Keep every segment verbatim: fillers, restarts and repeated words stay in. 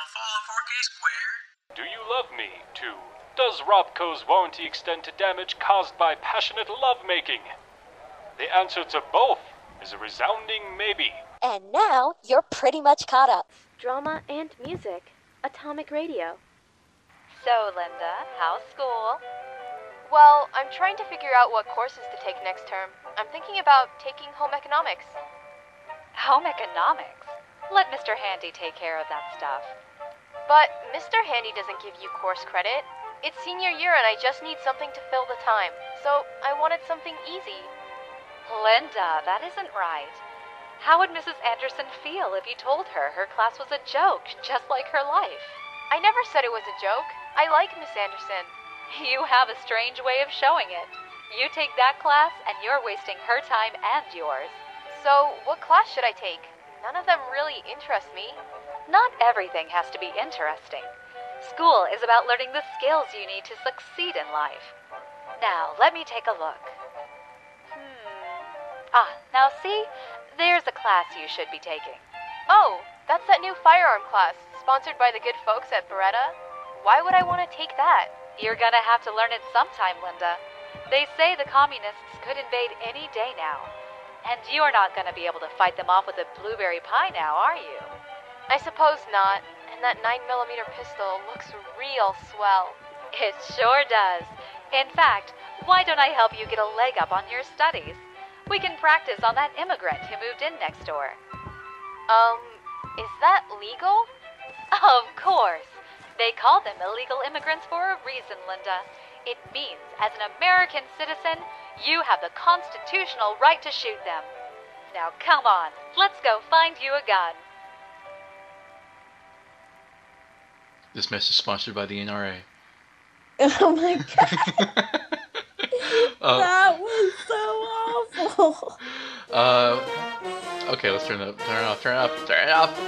on Fallout four K Squared. Do You Love Me? two. Does Robco's warranty extend to damage caused by passionate lovemaking? The answer to both is a resounding maybe. And now you're pretty much caught up. Drama and music. Atomic Radio. So, Linda, how's school? Well, I'm trying to figure out what courses to take next term. I'm thinking about taking home economics. Home economics? Let Mister Handy take care of that stuff. But Mister Handy doesn't give you course credit. It's senior year and I just need something to fill the time, so I wanted something easy. Linda, that isn't right. How would Missus Anderson feel if you told her her class was a joke, just like her life? I never said it was a joke. I like Miss Anderson. You have a strange way of showing it. You take that class and you're wasting her time and yours. So, what class should I take? None of them really interest me. Not everything has to be interesting. School is about learning the skills you need to succeed in life. Now, let me take a look. Hmm. Ah, now see? There's a class you should be taking. Oh, that's that new firearm class, sponsored by the good folks at Beretta. Why would I want to take that? You're gonna have to learn it sometime, Linda. They say the communists could invade any day now. And you're not gonna be able to fight them off with a blueberry pie now, are you? I suppose not. And that nine millimeter pistol looks real swell. It sure does. In fact, why don't I help you get a leg up on your studies? We can practice on that immigrant who moved in next door. Um, is that legal? Of course. They call them illegal immigrants for a reason, Linda. It means, as an American citizen, you have the constitutional right to shoot them. Now come on, let's go find you a gun. This message is sponsored by the N R A. Oh my god. uh, that was so awful. Uh, okay, let's turn it up. Turn it off, turn it off, turn it off.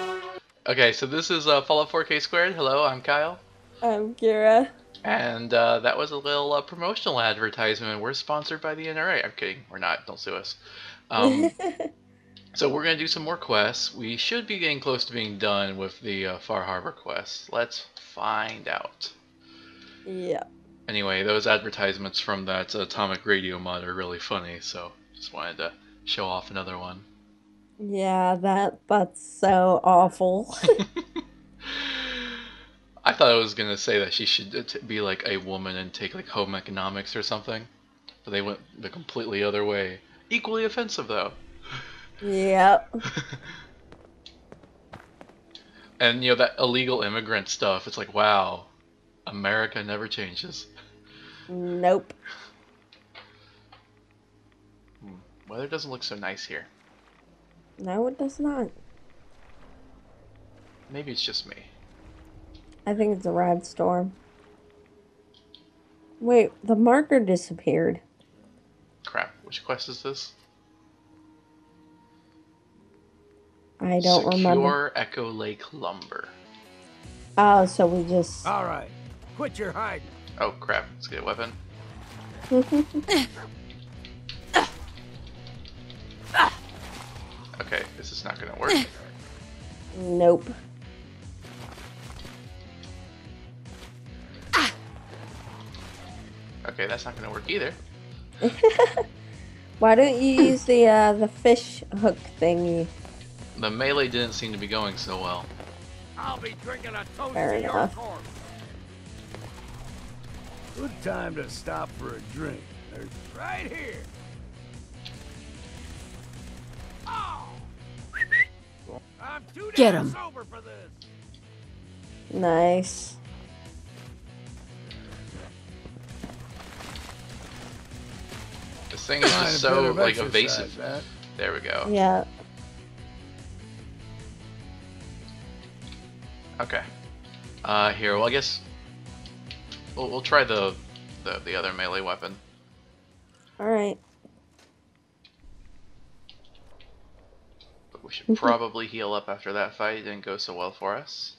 Okay, so this is uh, Fallout four K Squared. Hello, I'm Kyle. I'm Kira. And uh, that was a little uh, promotional advertisement. We're sponsored by the N R A. I'm kidding. We're not. Don't sue us. Um, so we're going to do some more quests. We should be getting close to being done with the uh, Far Harbor quests. Let's find out. Yeah. Anyway, those advertisements from that Atomic Radio mod are really funny, so just wanted to show off another one. Yeah, that that's so awful. I thought I was going to say that she should be like a woman and take like home economics or something. But they went the completely other way. Equally offensive though. Yep. And you know that illegal immigrant stuff, it's like, wow, America never changes. Nope. Weather doesn't look so nice here. No, it does not. Maybe it's just me. I think it's a rad storm. Wait, the marker disappeared. Crap, which quest is this? I don't Secure remember. Secure Echo Lake Lumber. Oh, so we just... Alright, quit your hiding. Oh crap, let's get a weapon. Okay, this is not gonna work. Nope. Okay, that's not gonna work either. Why don't you use the uh, the fish hook thingy? The melee didn't seem to be going so well. I'll be drinking a toast to your corpse. Good time to stop for a drink. They're right here. I'm too Get him. Sober for this. Nice. This thing is just so like evasive. That. There we go. Yeah. Okay. Uh, here. Well, I guess we'll, we'll try the, the the other melee weapon. All right. We should probably heal up after that fight. It didn't go so well for us.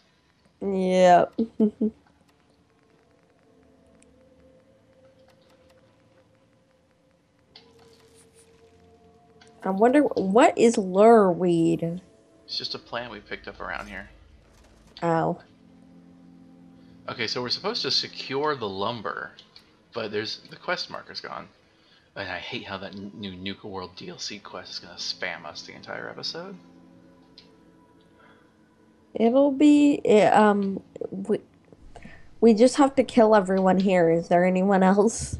Yep. I wonder, what is lure weed? It's just a plant we picked up around here. Oh. Okay, so we're supposed to secure the lumber, but there's the quest marker's gone. And I hate how that new Nuka World D L C quest is going to spam us the entire episode. It'll be... um, we, we just have to kill everyone here. Is there anyone else?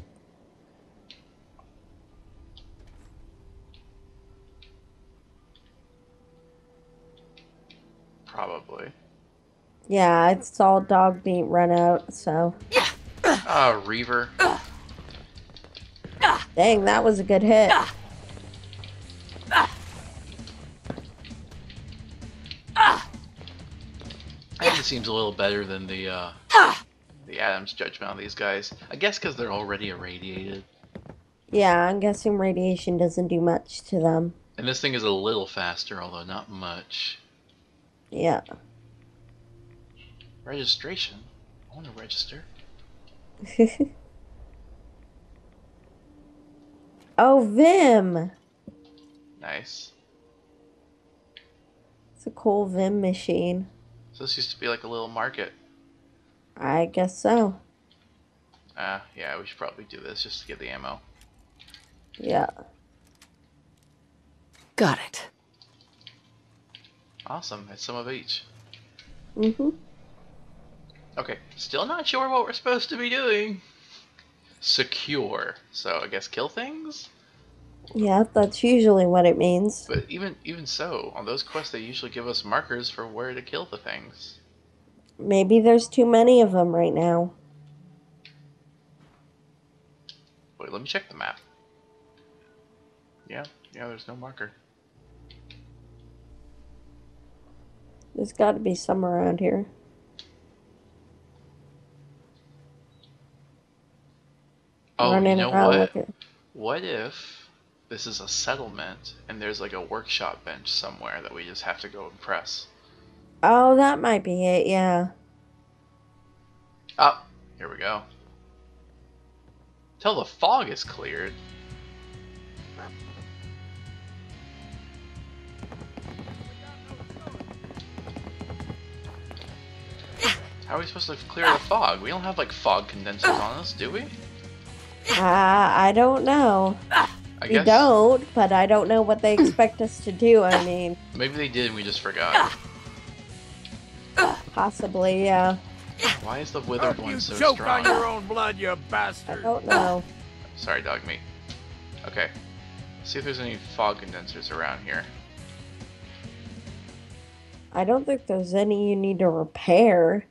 Probably. Yeah, it's all Dogmeat run out, so... Ah, uh, Reaver. Uh. Dang, that was a good hit. Ah. Ah. I think it seems a little better than the uh, ah. the Adam's judgment on these guys. I guess because they're already irradiated. Yeah, I'm guessing radiation doesn't do much to them. And this thing is a little faster, although not much. Yeah. Registration? I want to register. Oh, Vim! Nice. It's a cool Vim machine. So this used to be like a little market. I guess so. Uh, yeah, we should probably do this just to get the ammo. Yeah. Got it. Awesome, that's some of each. Mm-hmm. Okay, still not sure what we're supposed to be doing. Secure, so I guess kill things. Yeah, that's usually what it means. But even even so, on those quests they usually give us markers for where to kill the things. Maybe there's too many of them right now. Wait, let me check the map. Yeah, yeah, there's no marker. There's got to be some around here. Oh, you know what? What if this is a settlement and there's like a workshop bench somewhere that we just have to go and press? Oh, that might be it, yeah. Oh, here we go. Till the fog is cleared. How are we supposed to clear the fog? We don't have like fog condensers on us, do we? Uh, I don't know. I we guess. don't, but I don't know what they expect us to do, I mean. Maybe they did and we just forgot. Possibly, yeah. Why is the withered oh, one so strong? You choked on your own blood, you bastard! I don't know. Sorry, Dogmeat. Okay. Let's see if there's any fog condensers around here. I don't think there's any you need to repair.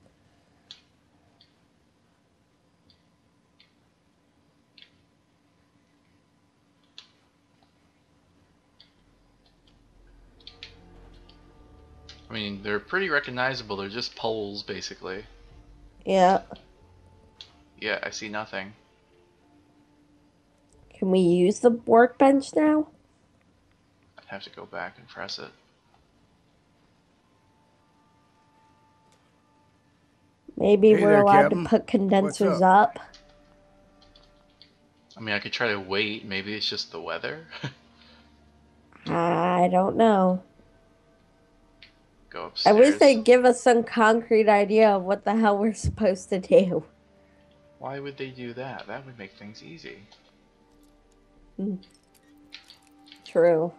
I mean, they're pretty recognizable. They're just poles, basically. Yeah. Yeah, I see nothing. Can we use the workbench now? I'd have to go back and press it. Maybe hey we're there, allowed Captain. to put condensers up? up. I mean, I could try to wait. Maybe it's just the weather. I don't know. Go upstairs. I wish they'd give us some concrete idea of what the hell we're supposed to do. Why would they do that? That would make things easy. Mm. True.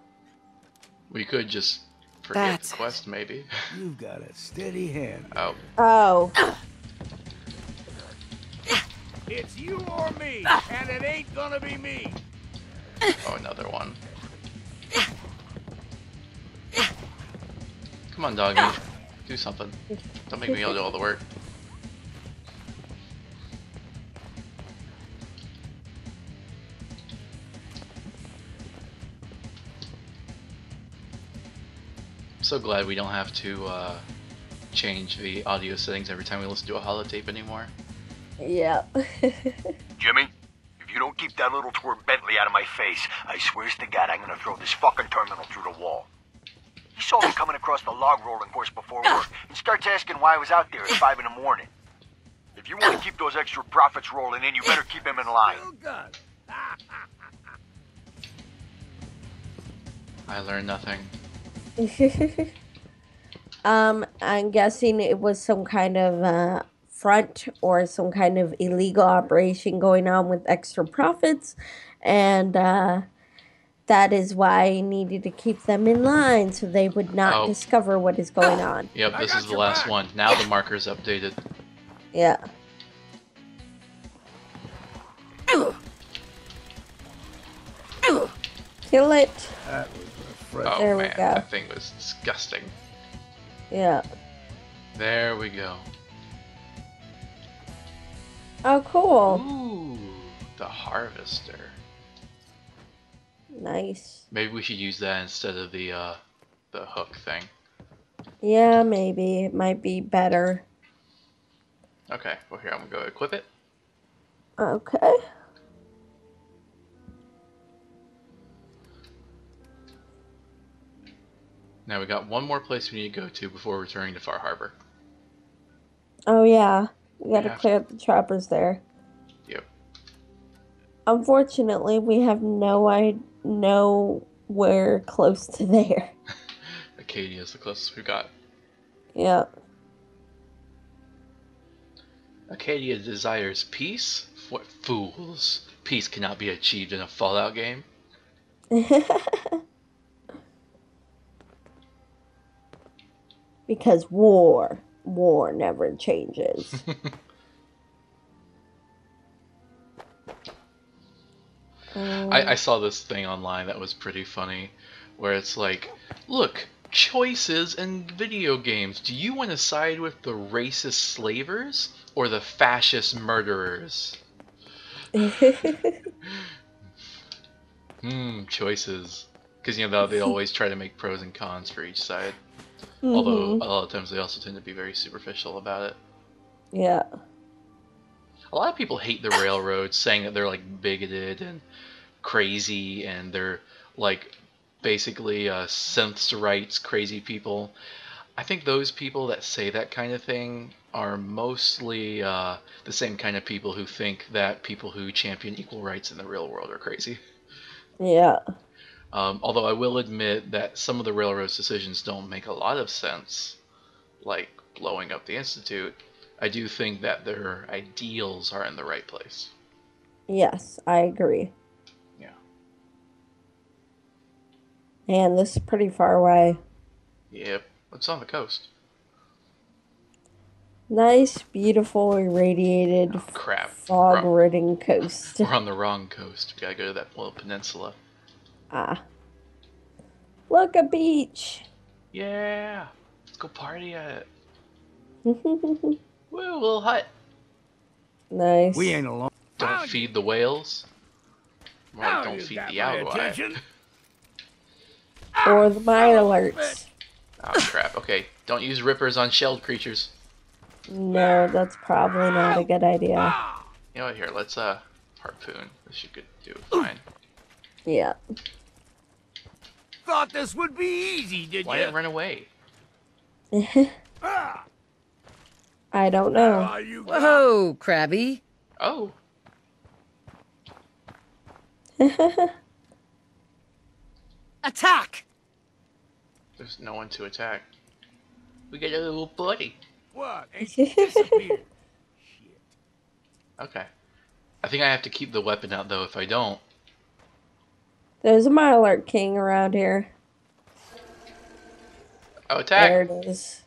We could just forget That's... the quest, maybe. You've got a steady hand. Oh. Oh. It's you or me, and it ain't gonna be me. Oh, another one. Come on, doggy. Do something. Don't make me all do all the work. I'm so glad we don't have to uh, change the audio settings every time we listen to a holotape anymore. Yeah. Jimmy, if you don't keep that little twerp Bentley out of my face, I swear to God I'm gonna throw this fucking terminal through the wall. He saw me coming across the log rolling course before work and starts asking why I was out there at five in the morning. If you want to keep those extra profits rolling in, you better keep him in line. I learned nothing. um, I'm guessing it was some kind of uh, front or some kind of illegal operation going on with extra profits, and uh, that is why I needed to keep them in line so they would not oh. discover what is going oh. on. Yep, this is the last mark. one. Now the marker's updated. Yeah. Kill it. That was refreshing. Oh, there man, we go. That thing was disgusting. Yeah. There we go. Oh, cool. Ooh, the harvester. Nice. Maybe we should use that instead of the uh, the hook thing. Yeah, maybe. It might be better. Okay, well here, I'm gonna go equip it. Okay. Now we got one more place we need to go to before returning to Far Harbor. Oh yeah, we gotta yeah. clear up the trappers there. Yep. Unfortunately, we have no I nowhere close to there. Acadia is the closest we got. Yeah. Acadia desires peace. What fools! Peace cannot be achieved in a Fallout game. Because war, war never changes. um, I, I saw this thing online that was pretty funny, where it's like, look, choices in video games. Do you want to side with the racist slavers or the fascist murderers? Hmm, choices. Because, you know, they always try to make pros and cons for each side. Mm-hmm. Although a lot of times they also tend to be very superficial about it. Yeah. A lot of people hate the railroads, saying that they're like bigoted and crazy, and they're like basically uh, synths rights crazy people. I think those people that say that kind of thing are mostly uh, the same kind of people who think that people who champion equal rights in the real world are crazy. Yeah. Um, although I will admit that some of the railroad's decisions don't make a lot of sense, like blowing up the Institute. I do think that their ideals are in the right place. Yes, I agree. Yeah. Man, this is pretty far away. Yep, it's on the coast. Nice, beautiful, irradiated, oh, crap, fog-ridden coast. We're on the wrong coast. We gotta go to that little peninsula. Ah. Look, a beach! Yeah! Let's go party at it. Woo, little hut. Nice. We ain't alone. Don't I'll feed the whales. Or like, don't feed the outlier. Or the mire alerts. Oh, crap. Okay. Don't use rippers on shelled creatures. No, that's probably not a good idea. You know what? Here, let's uh, harpoon. This should do fine. Yeah. Thought this would be easy, did Why you? Why did it run away? I don't know. Whoa, Krabby. Oh. Attack! There's no one to attack. We got a little buddy. What? Shit. Okay. I think I have to keep the weapon out, though. If I don't, there's a mile alert king around here. Oh, attack! There it is.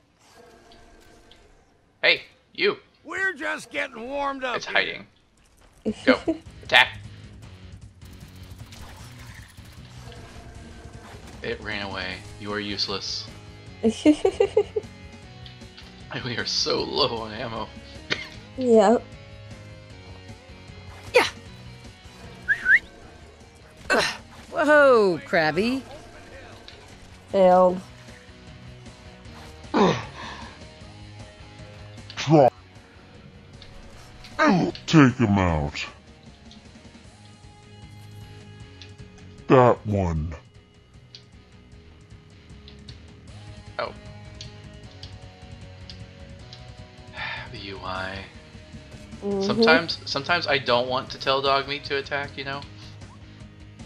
Hey, you! We're just getting warmed up. It's hiding. Here. Go. Attack! It ran away. You are useless. And we are so low on ammo. Yep. Yeah. Whoa, Krabby. Failed. Take him out. That one. Oh. The U I. Mm-hmm. Sometimes, sometimes I don't want to tell Dogmeat to attack, you know?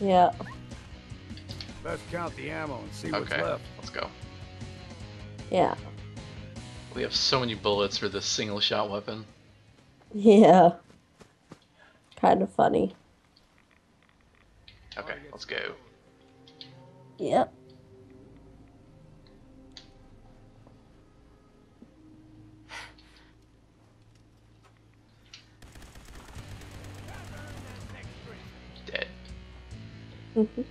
Yeah. Let's count the ammo and see what's okay, left. Let's go. Yeah. We have so many bullets for this single shot weapon. Yeah. Kind of funny. Okay, let's go. Yep. Dead. Mm-hmm.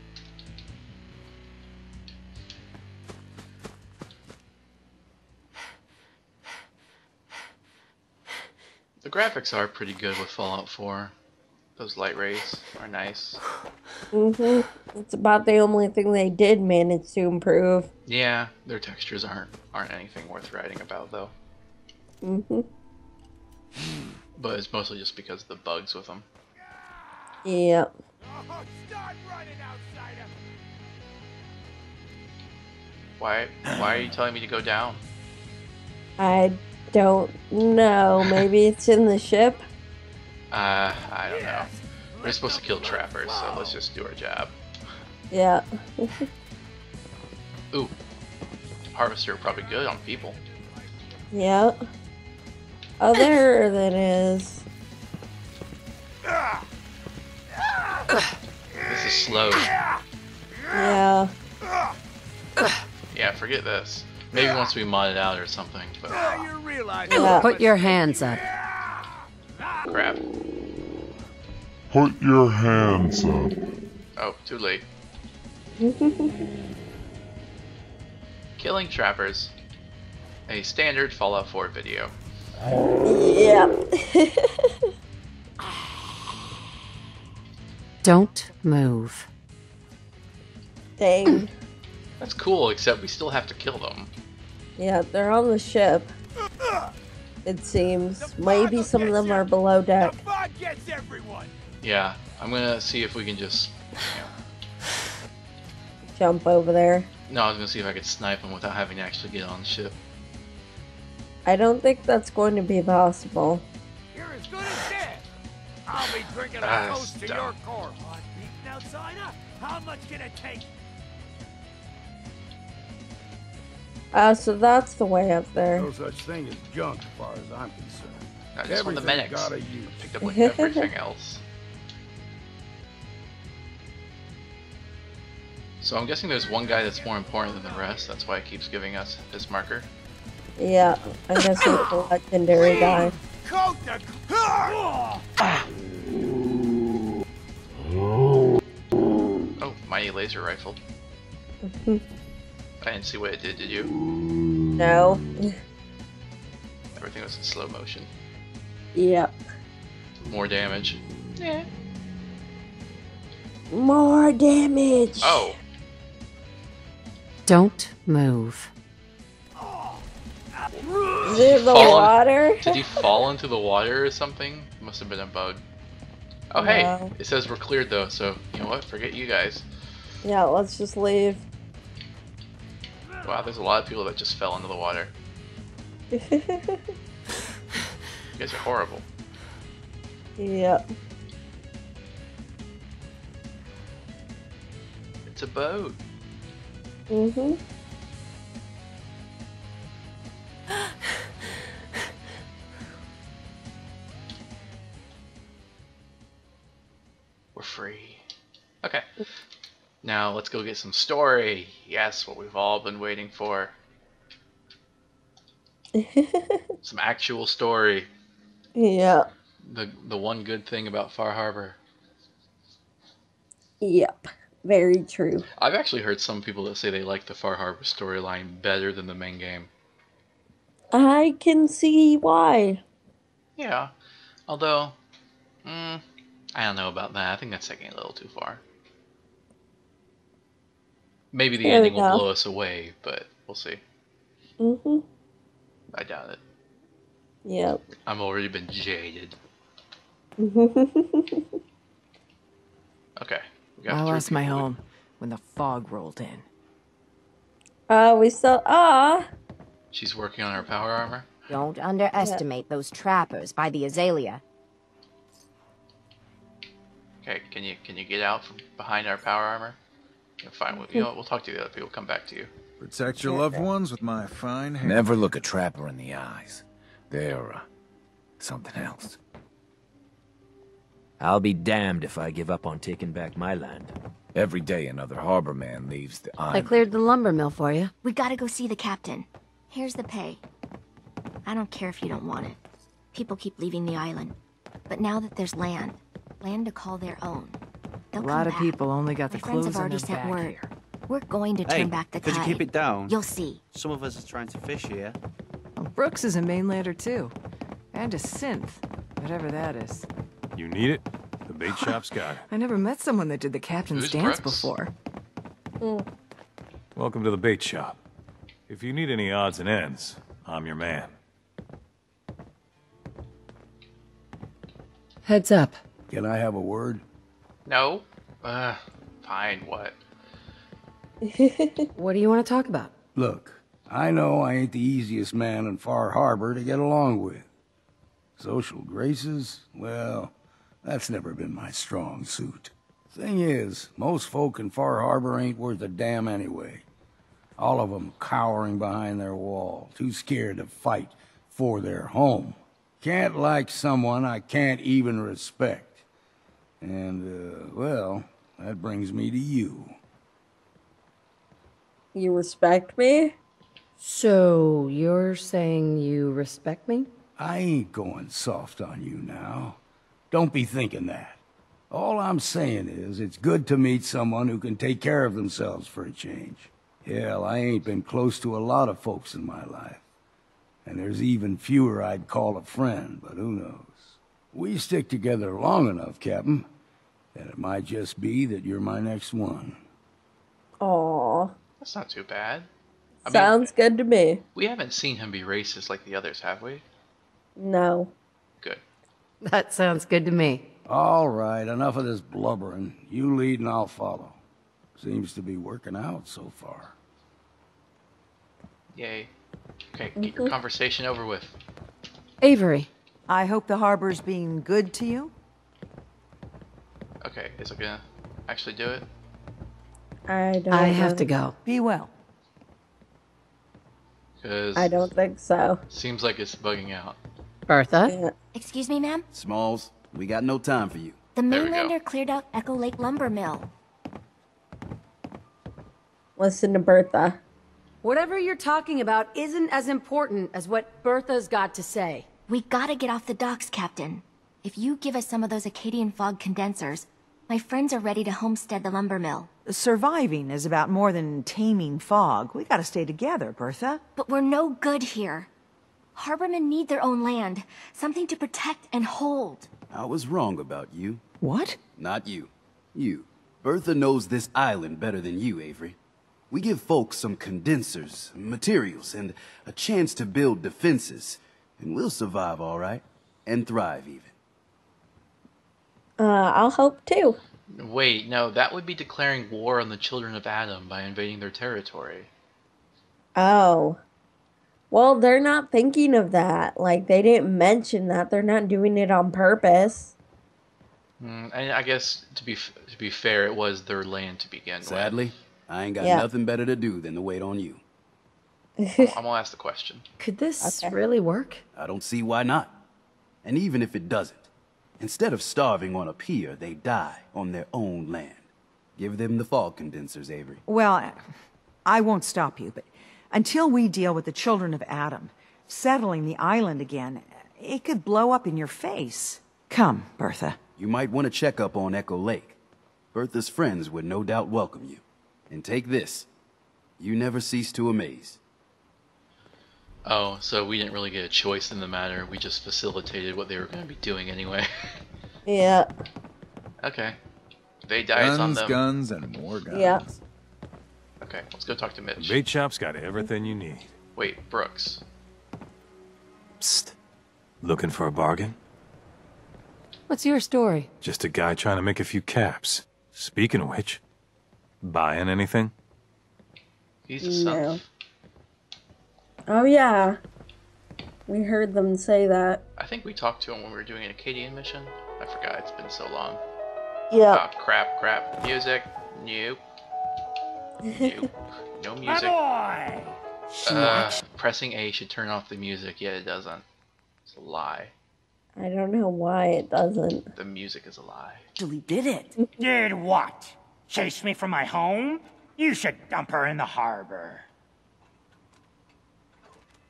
The graphics are pretty good with Fallout four. Those light rays are nice. Mhm. It's about the only thing they did manage to improve. Yeah, their textures aren't aren't anything worth writing about though. Mhm. But it's mostly just because of the bugs with them. Yep. Oh, start running outside of me. Why? Why are you telling me to go down? I. Don't know. Maybe it's in the ship. Uh, I don't know. We're supposed to kill trappers, so let's just do our job. Yeah. Ooh, harvester probably good on people. Yeah. Oh, there that is. This is slow. Yeah. Yeah. Forget this. Maybe once we mod it out or something, but... Yeah. Put your hands up. Crap. Put your hands up. Oh, too late. Killing trappers. A standard Fallout four video. Yeah. Don't move. Dang. That's cool, except we still have to kill them. Yeah, they're on the ship. It seems. Maybe some of them are below deck. Yeah, I'm gonna see if we can just... You know. Jump over there. No, I was gonna see if I could snipe them without having to actually get on the ship. I don't think that's going to be possible. You're as good as dead. I'll be drinking a toast to your corpse. Now, Zina, how much can it take? Uh, so that's the way up there. No such thing as junk, as far as I'm concerned. I just everything want the medics. Gotta use. Picked up like everything else. So I'm guessing there's one guy that's more important than the rest. That's why it keeps giving us his marker. Yeah, I guess he's the legendary guy. Oh, mighty laser rifle. Mm-hmm. I didn't see what it did, did you? No. Everything was in slow motion. Yep. More damage. Yeah. More damage! Oh! Don't move. Is it the water? Did he fall into the water or something? Must have been a bug. Oh no. Hey! It says we're cleared though, so you know what? Forget you guys. Yeah, let's just leave. Wow, there's a lot of people that just fell into the water. You guys are horrible. Yep. It's a boat. Mm-hmm. We're free. Okay. Now, let's go get some story. Yes, what we've all been waiting for. Some actual story. Yeah. The the one good thing about Far Harbor. Yep, very true. I've actually heard some people that say they like the Far Harbor storyline better than the main game. I can see why. Yeah, although, mm, I don't know about that. I think that's taking it a little too far. Maybe the there ending will blow us away, but we'll see. Mm-hmm. I doubt it. Yep. I've already been jaded. Okay. We got I lost my home when the fog rolled in. Uh, we still are. She's working on her power armor. Don't underestimate yeah. those trappers by the azalea. Okay, can you can you get out from behind our power armor? Fine, we'll, you know, we'll talk to the other people. Come back to you. Protect your loved ones with my fine hand. Never look a trapper in the eyes. They're uh, something else. I'll be damned if I give up on taking back my land. Every day another harbor man leaves the island. I cleared the lumber mill for you. We gotta go see the captain. Here's the pay. I don't care if you don't want it. People keep leaving the island. But now that there's land, land to call their own, they'll come back. A lot of people only got the clothes on their back here. We're going to turn back the tide. Hey, could you keep it down? You'll see. Some of us are trying to fish here. Well, Brooks is a mainlander too. And a synth. Whatever that is. You need it? The big shop's got it. I never met someone that did the captain's dance before. Mm. Welcome to the bait shop. If you need any odds and ends, I'm your man. Heads up. Can I have a word? No. Uh, fine, what? What do you want to talk about? Look, I know I ain't the easiest man in Far Harbor to get along with. Social graces? Well, that's never been my strong suit. Thing is, most folk in Far Harbor ain't worth a damn anyway. All of them cowering behind their wall, too scared to fight for their home. Can't like someone I can't even respect. And, uh, well, that brings me to you. You respect me? So, you're saying you respect me? I ain't going soft on you now. Don't be thinking that. All I'm saying is, it's good to meet someone who can take care of themselves for a change. Hell, I ain't been close to a lot of folks in my life. And there's even fewer I'd call a friend, but who knows? We stick together long enough, Captain, that it might just be that you're my next one. Aww. That's not too bad. I Sounds mean, good to me. We haven't seen him be racist like the others, have we? No. Good. That sounds good to me. All right, enough of this blubbering. You lead and I'll follow. Seems to be working out so far. Yay. Okay, get mm-hmm. your conversation over with. Avery, I hope the harbor's being good to you. Okay, is it gonna actually do it? I don't I know. have to go. Be well. I don't think so. Seems like it's bugging out. Bertha? Yeah. Excuse me, ma'am? Smalls, we got no time for you. The mainlander cleared out Echo Lake Lumber Mill. Listen to Bertha. Whatever you're talking about isn't as important as what Bertha's got to say. We gotta get off the docks, Captain. If you give us some of those Acadian fog condensers, my friends are ready to homestead the lumber mill. Surviving is about more than taming fog. We gotta stay together, Bertha. But we're no good here. Harbormen need their own land, something to protect and hold. I was wrong about you. What? Not you. You. Bertha knows this island better than you, Avery. We give folks some condensers, materials, and a chance to build defenses. And we'll survive all right. And thrive, even. Uh, I'll hope too. Wait, no, that would be declaring war on the Children of Adam by invading their territory. Oh. Well, they're not thinking of that. Like, they didn't mention that. They're not doing it on purpose. Mm, and I guess, to be, to be fair, it was their land to begin with. Sadly. I ain't got yeah. nothing better to do than to wait on you. I'm gonna ask the question. Could this okay. really work? I don't see why not. And even if it doesn't, instead of starving on a pier, they die on their own land. Give them the fog condensers, Avery. Well, I won't stop you, but until we deal with the Children of Adam, settling the island again, it could blow up in your face. Come, Bertha. You might want to check up on Echo Lake. Bertha's friends would no doubt welcome you. And take this. You never cease to amaze. Oh, so we didn't really get a choice in the matter. We just facilitated what they were going to be doing anyway. Yeah. Okay. They died guns, on them. Guns, guns, and more guns. Yeah. Okay, let's go talk to Mitch. The bait shop's got everything you need. Wait, Brooks. Psst. Looking for a bargain? What's your story? Just a guy trying to make a few caps. Speaking of which... Buying anything? He's a no. Oh yeah, we heard them say that. I think we talked to him when we were doing an Acadian mission. I forgot. It's been so long. Yeah. Oh, crap, crap. Music. Nope. Nope. No music. My boy! Uh, pressing A should turn off the music. Yet it doesn't. It's a lie. I don't know why it doesn't. The music is a lie. Julie did it. Did what? Chase me from my home? You should dump her in the harbor.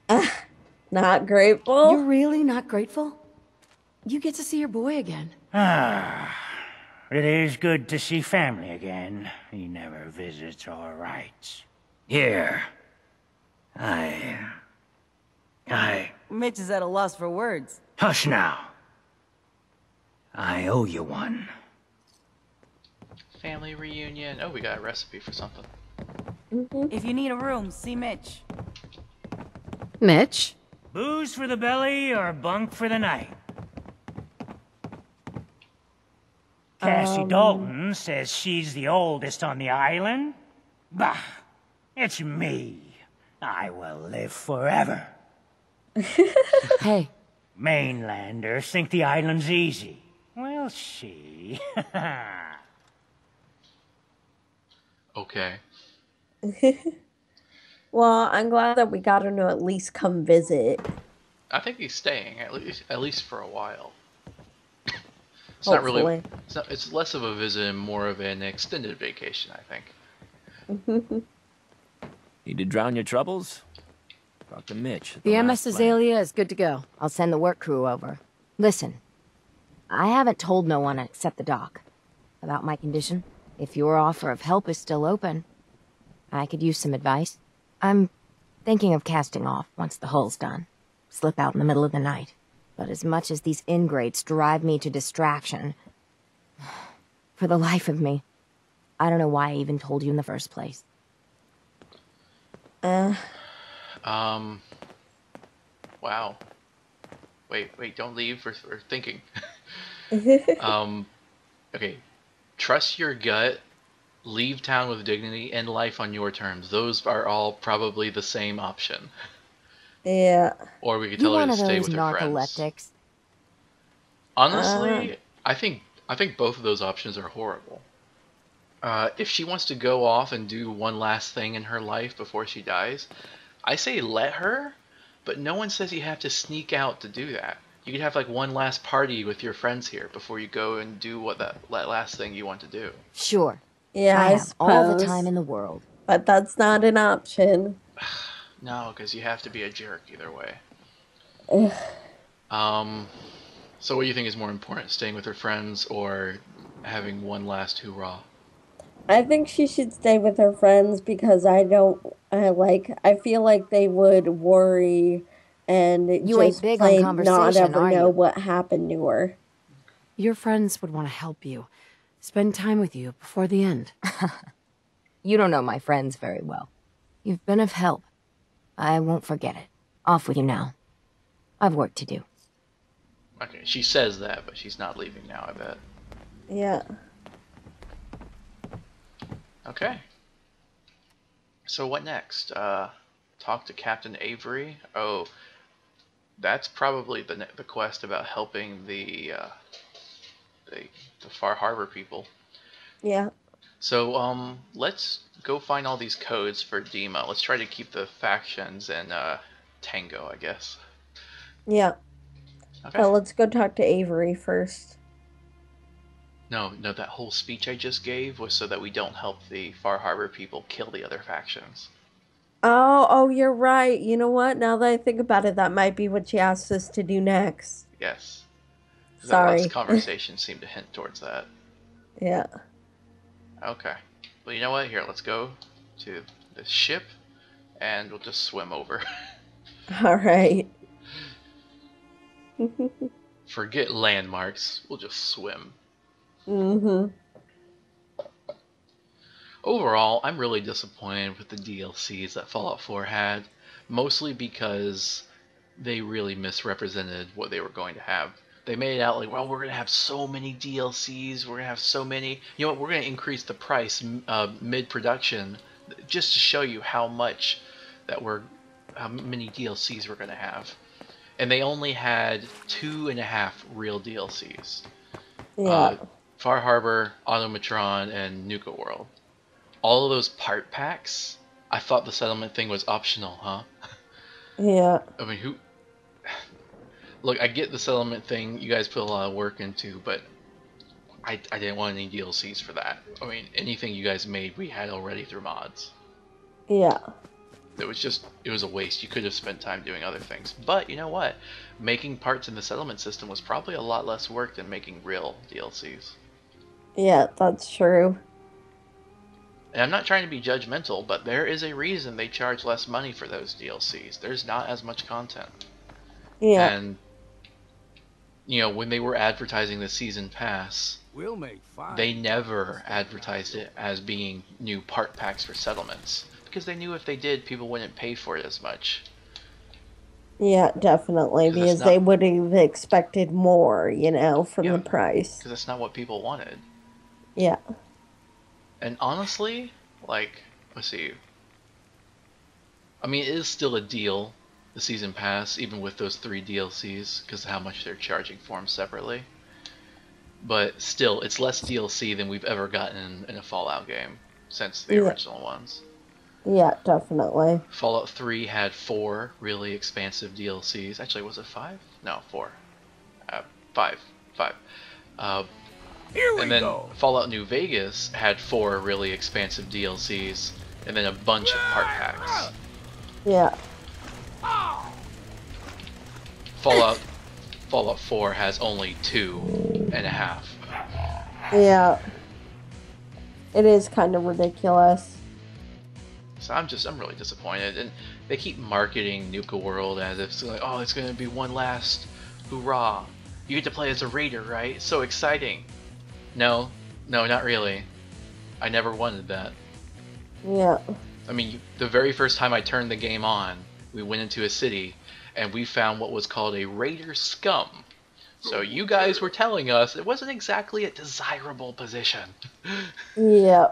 Uh, not grateful? You're really not grateful? You get to see your boy again. Ah, it is good to see family again. He never visits or writes. Here. I... I... Mitch is at a loss for words. Hush now. I owe you one. Family reunion. Oh, we got a recipe for something. Mm-hmm. If you need a room, see Mitch. Mitch? Booze for the belly or bunk for the night? Cassie um... Dalton says she's the oldest on the island. Bah! It's me. I will live forever. Hey. Mainlanders think the island's easy. We'll see. Okay. Well, I'm glad that we got her to at least come visit. I think he's staying at least at least for a while. It's Hopefully. not really. It's, not, it's less of a visit and more of an extended vacation, I think. Need to drown your troubles? Talk to Mitch. The, the M S Azalea is good to go. I'll send the work crew over. Listen, I haven't told no one except the doc about my condition. If your offer of help is still open, I could use some advice. I'm thinking of casting off once the hull's done. Slip out in the middle of the night. But as much as these ingrates drive me to distraction, for the life of me, I don't know why I even told you in the first place. Uh. Um. Wow. Wait, wait, don't leave. We're, we're thinking. um. Okay. Trust your gut, leave town with dignity, end life on your terms. Those are all probably the same option. Yeah. Or we could tell her to stay with her friends. Honestly, uh, I think I think both of those options are horrible. Uh, if she wants to go off and do one last thing in her life before she dies, I say let her, but no one says you have to sneak out to do that. You could have like one last party with your friends here before you go and do what that, that last thing you want to do. Sure. Yeah, I, I have all the time in the world. But that's not an option. No, because you have to be a jerk either way. Ugh. Um, so what do you think is more important, staying with her friends or having one last hoorah? I think she should stay with her friends because I don't, I like, I feel like they would worry and you just ain't big plain on conversation, not ever know what happened to her. Your friends would want to help you, spend time with you before the end. You don't know my friends very well. You've been of help. I won't forget it. Off with you now. I've work to do. Okay, she says that, but she's not leaving now, I bet. Yeah. Okay. So what next? Uh, talk to Captain Avery? Oh, that's probably the, the quest about helping the, uh, the, the Far Harbor people. Yeah. So um, let's go find all these codes for Dima. Let's try to keep the factions and uh, Tango, I guess. Yeah. Okay. Well, let's go talk to Avery first. No, no, that whole speech I just gave was so that we don't help the Far Harbor people kill the other factions. Oh, oh, you're right. You know what? Now that I think about it, that might be what she asked us to do next. Yes. Sorry. That last conversation seemed to hint towards that. Yeah. Okay. Well, you know what? Here, let's go to the ship, and we'll just swim over. All right. Forget landmarks. We'll just swim. Mm-hmm. Overall, I'm really disappointed with the D L Cs that Fallout four had, mostly because they really misrepresented what they were going to have. They made it out like, well, we're going to have so many D L Cs, we're going to have so many... You know what, we're going to increase the price uh, mid-production just to show you how much that we're... how many D L Cs we're going to have. And they only had two and a half real D L Cs. Yeah. Uh, Far Harbor, Automatron, and Nuka World. All of those part packs, I thought the settlement thing was optional, huh? Yeah. I mean, who... look, I get the settlement thing. You guys put a lot of work into, but I, I didn't want any D L Cs for that. I mean, anything you guys made, we had already through mods. Yeah. It was just, it was a waste. You could have spent time doing other things. But you know what? Making parts in the settlement system was probably a lot less work than making real D L Cs. Yeah, that's true. And I'm not trying to be judgmental, but there is a reason they charge less money for those D L Cs. There's not as much content. Yeah. And, you know, when they were advertising the season pass, we'll make five. They never advertised it as being new part packs for settlements. Because they knew if they did, people wouldn't pay for it as much. Yeah, definitely, because not... they would have expected more, you know, from yeah, the price. Because that's not what people wanted. Yeah. And honestly, like, let's see. I mean, it is still a deal, the season pass, even with those three D L Cs, because of how much they're charging for them separately. But still, it's less D L C than we've ever gotten in, in a Fallout game since the yeah. original ones. Yeah, definitely. Fallout three had four really expansive D L Cs. Actually, was it five? No, four. Uh, five. Five. Uh, Here we and then go. Fallout New Vegas had four really expansive D L Cs, and then a bunch of part packs. Yeah. Fallout Fallout four has only two and a half. Yeah. It is kind of ridiculous. So I'm just, I'm really disappointed. And they keep marketing Nuka World as if it's like, oh, it's going to be one last hoorah. You get to play as a raider, right? So exciting. No, no, not really. I never wanted that. Yeah. I mean, the very first time I turned the game on, we went into a city and we found what was called a raider scum. So you guys were telling us it wasn't exactly a desirable position. Yeah.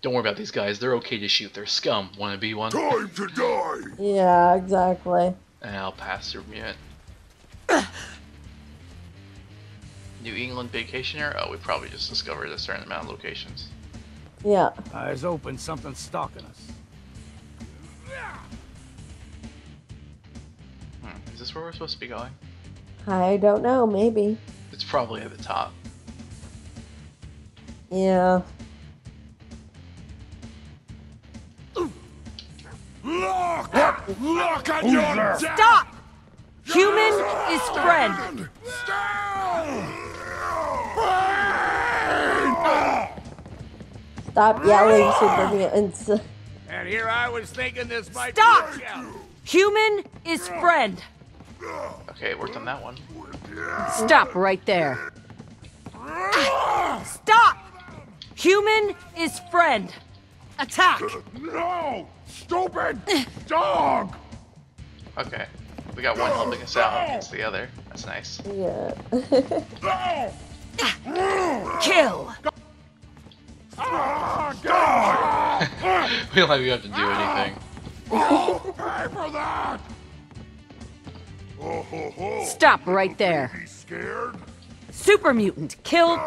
Don't worry about these guys. They're okay to shoot. They're scum. Want to be one? Time to die! Yeah, exactly. And I'll pass through mute. New England vacationer? Oh, we probably just discovered a certain amount of locations. Yeah. Eyes open. Something's stalking us. Hmm, is this where we're supposed to be going? I don't know. Maybe. It's probably at the top. Yeah. Look! Look at your death! Stop! Human is friend! Stop yelling, Supermutants. And here I was thinking this might Stop! Be Stop! Human is friend! Okay, it worked on that one. Stop right there. Stop! Human is friend! Attack! No! Stupid dog! Okay, we got one helping us out against the other. That's nice. Yeah. Kill! We don't think we have to do anything. Oh, pay for that! Stop right there. Scared? Super mutant killed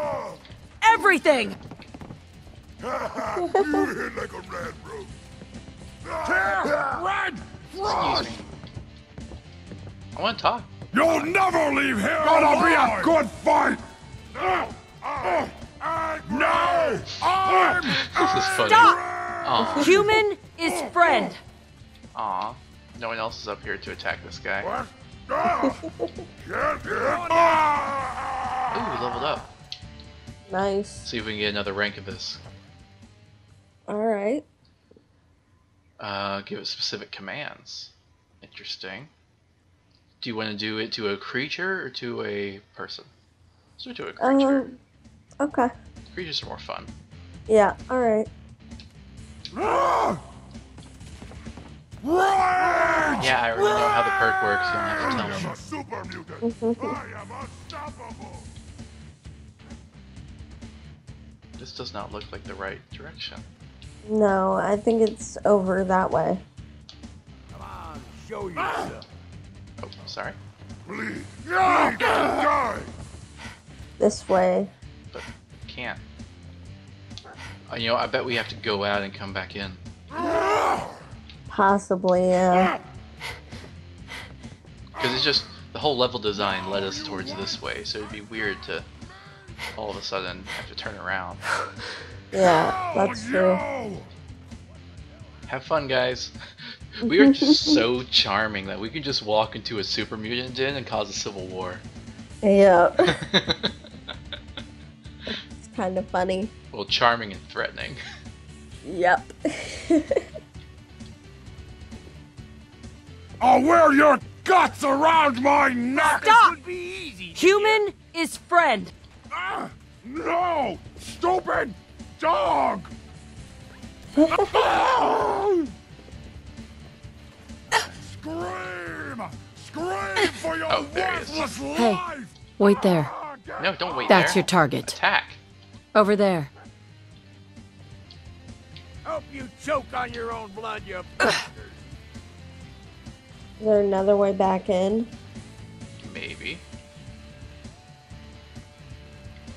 everything! You hit like a red rope. Red Frost! I want to talk. You'll never leave here. Gonna be a good fight. No, I, I, no, I'm, this is funny. Stop! Aww. Human is friend. Aw, no one else is up here to attack this guy. What? Ooh, leveled up. Nice. See if we can get another rank of this. All right. Uh, give it specific commands. Interesting. Do you want to do it to a creature or to a person? Let's do it to a creature. Um, okay. Creatures are more fun. Yeah, alright. Yeah, I already know how the perk works, so I don't have to tell them. Super mutant. I am unstoppable. This does not look like the right direction. No, I think it's over that way. Come on, show yourself. Oh, sorry. Please, die, die. This way. But can't. Uh, you know, I bet we have to go out and come back in. Possibly, yeah. Because it's just, the whole level design led us towards this way, so it'd be weird to all of a sudden have to turn around. Yeah, that's true. Have fun, guys. We are just so charming that we can just walk into a super mutant den and cause a civil war. Yeah. It's kind of funny. Well, charming and threatening. Yep. I'll wear your guts around my neck! Stop! It be easy. Human is friend. Uh, no! Stupid dog! Scream! Scream for your oh, worthless life! Hey, wait there. No, don't wait That's there. That's your target. Attack. Over there. Hope you choke on your own blood, you bastard. Is there another way back in? Maybe.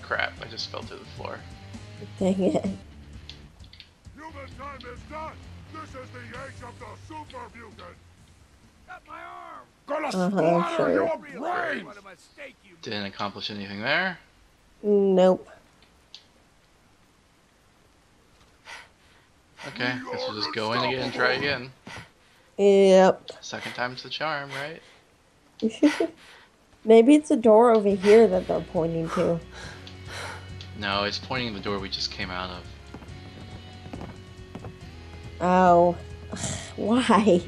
Crap, I just fell to the floor. Dang it. Human time is done! This is the age of the super mutant! Cut my arm! Gonna splatter sure. your brains! Didn't accomplish anything there? Nope. Okay, I guess we'll just go in again and try again. Yep. Second time's the charm, right? Maybe it's a door over here that they're pointing to. No, it's pointing the door we just came out of. Oh. Why?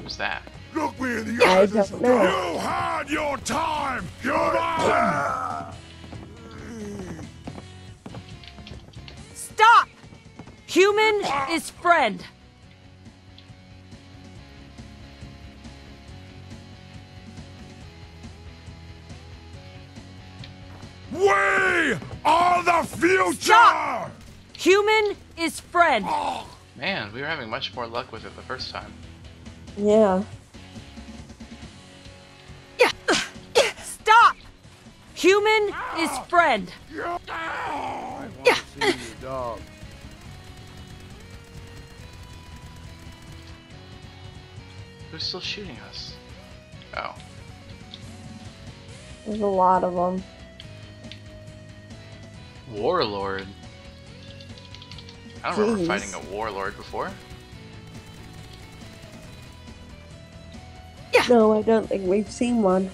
Who's that? Look me in the eyes. I don't know. You had your time! You're mine! Stop! Human is friend. We are the future! Stop! Human is friend. Oh, man, we were having much more luck with it the first time. Yeah. Yeah. Stop! Human ah! is friend. Yeah. I want yeah. to see you, dog. Who's still shooting us? Oh. There's a lot of them. Warlord? I don't Jeez. remember fighting a warlord before. Yeah. No, I don't think we've seen one.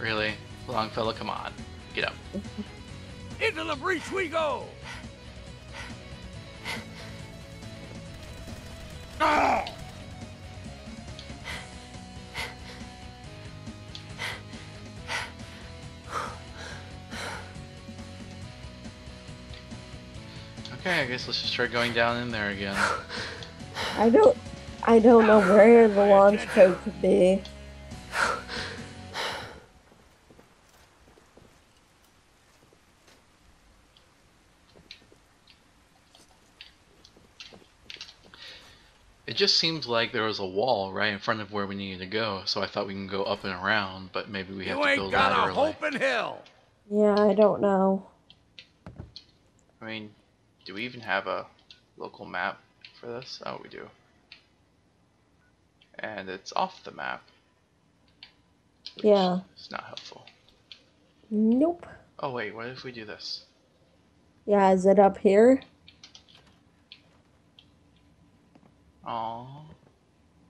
Really? Longfellow, come on. Get up. Into the breach we go! Ah! Okay, I guess let's just try going down in there again. I don't, I don't know where the launch code could be. It just seems like there was a wall right in front of where we needed to go, so I thought we can go up and around, but maybe we have you to go laterally. You ain't got a hope in hell. Yeah, I don't know. I mean. Do we even have a local map for this? Oh, we do. And it's off the map. Yeah. It's not helpful. Nope. Oh, wait, what if we do this? Yeah, is it up here? Aww.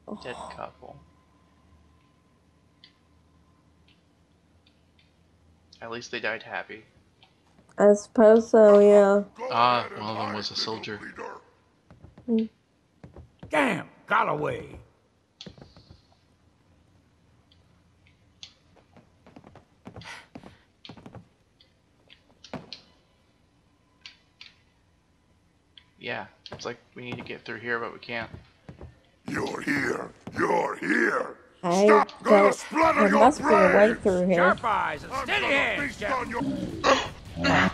Oh. Dead couple. At least they died happy. I suppose so, yeah. Ah, uh, one of them was a soldier. Mm. Damn, got away. Yeah, it's like we need to get through here, but we can't. You're here. You're here. I Stop gonna splatter your must brains. Be a way through here. Sharp eyes and steady hands. On your Uh,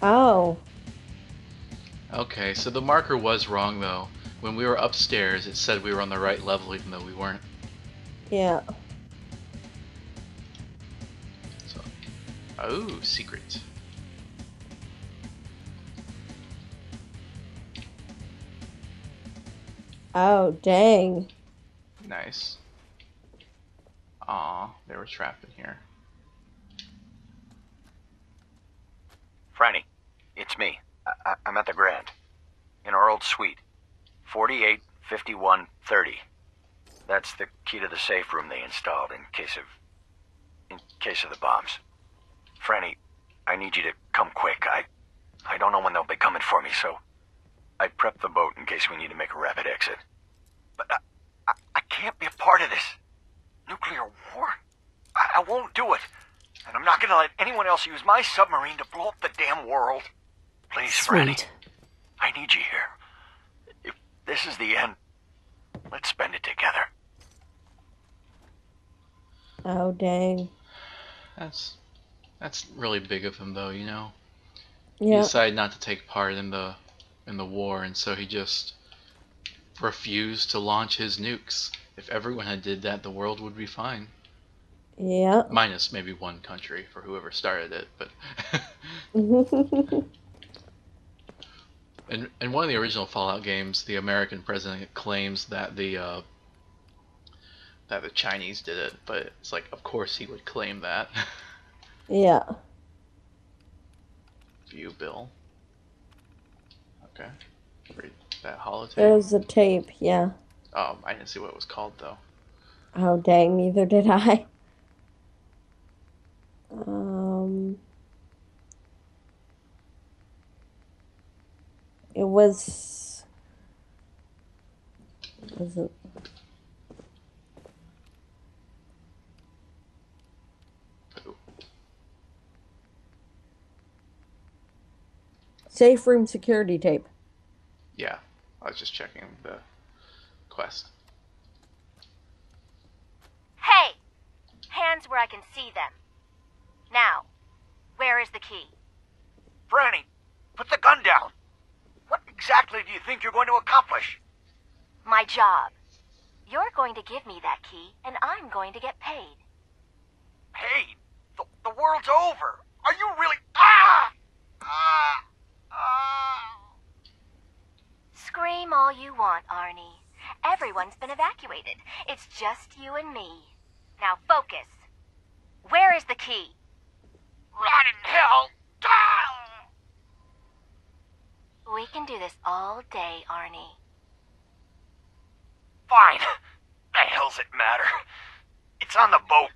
oh. Okay, so the marker was wrong though. When we were upstairs, it said we were on the right level even though we weren't. Yeah. Oh, secret. Oh, dang. Nice. Aw, they were trapped in here. Franny, it's me. I I I'm at the Grand. In our old suite. forty-eight fifty-one thirty. That's the key to the safe room they installed in case of... in case of the bombs. Franny, I need you to come quick. I... I don't know when they'll be coming for me, so... I prepped the boat in case we need to make a rapid exit. But I, I, I can't be a part of this. Nuclear war? I, I won't do it. And I'm not going to let anyone else use my submarine to blow up the damn world. Please, Franny. I need you here. If this is the end, let's spend it together. Oh, dang. That's, that's really big of him, though, you know? Yep. He decided not to take part in the... in the war, and so he just refused to launch his nukes. If everyone had did that, the world would be fine. Yeah. Minus maybe one country for whoever started it, but in, in one of the original Fallout games, the American president claims that the uh, that the Chinese did it, but it's like, of course he would claim that. Yeah. View Bill. Okay. Read that holotape. It was a tape, yeah. Um, I didn't see what it was called, though. Oh, dang, neither did I. Um, it was... It wasn't... Safe room security tape. Yeah, I was just checking the quest. Hey! Hands where I can see them. Now, where is the key? Franny, put the gun down. What exactly do you think you're going to accomplish? My job. You're going to give me that key, and I'm going to get paid. Paid? The, the world's over. Are you really... Ah! Ah! Scream all you want, Arnie. Everyone's been evacuated. It's just you and me. Now focus. Where is the key? Rot in hell! We can do this all day, Arnie. Fine. The hell's it matter? It's on the boat.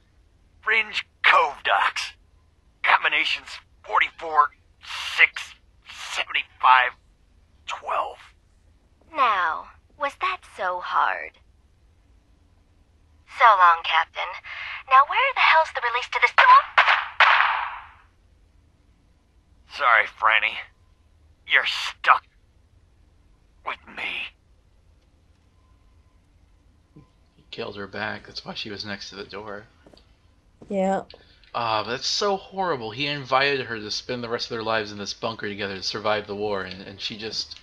Fringe Cove docks. Combinations forty-four, six, seventy-five, twelve. Now, was that so hard? So long, Captain. Now where the hell's the release to this door? Sorry, Franny. You're stuck with me. He killed her back. That's why she was next to the door. Yeah. Ah, uh, that's so horrible. He invited her to spend the rest of their lives in this bunker together to survive the war, and, and she just...